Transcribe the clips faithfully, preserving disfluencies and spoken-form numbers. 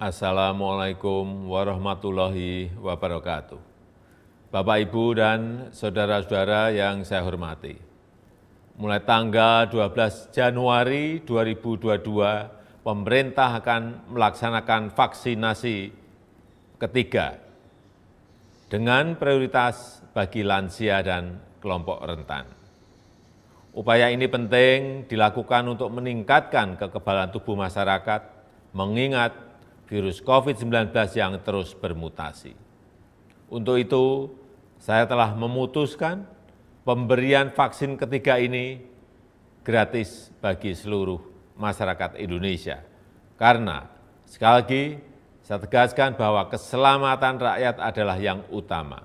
Assalamu'alaikum warahmatullahi wabarakatuh. Bapak, Ibu, dan saudara-saudara yang saya hormati, mulai tanggal dua belas Januari dua ribu dua puluh dua, pemerintah akan melaksanakan vaksinasi ketiga dengan prioritas bagi lansia dan kelompok rentan. Upaya ini penting dilakukan untuk meningkatkan kekebalan tubuh masyarakat, mengingat virus COVID sembilan belas yang terus bermutasi. Untuk itu, saya telah memutuskan pemberian vaksin ketiga ini gratis bagi seluruh masyarakat Indonesia. Karena, sekali lagi, saya tegaskan bahwa keselamatan rakyat adalah yang utama.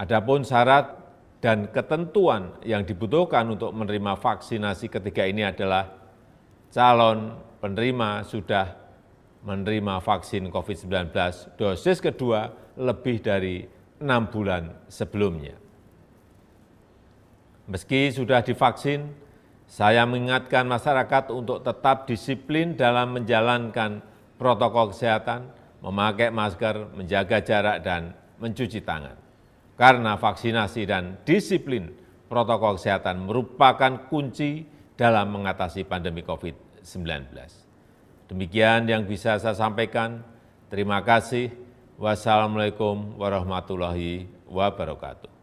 Adapun syarat dan ketentuan yang dibutuhkan untuk menerima vaksinasi ketiga ini adalah calon penerima sudah menerima vaksin COVID sembilan belas dosis kedua lebih dari enam bulan sebelumnya. Meski sudah divaksin, saya mengingatkan masyarakat untuk tetap disiplin dalam menjalankan protokol kesehatan, memakai masker, menjaga jarak, dan mencuci tangan. Karena vaksinasi dan disiplin protokol kesehatan merupakan kunci dalam mengatasi pandemi COVID sembilan belas. Demikian yang bisa saya sampaikan. Terima kasih. Wassalamualaikum warahmatullahi wabarakatuh.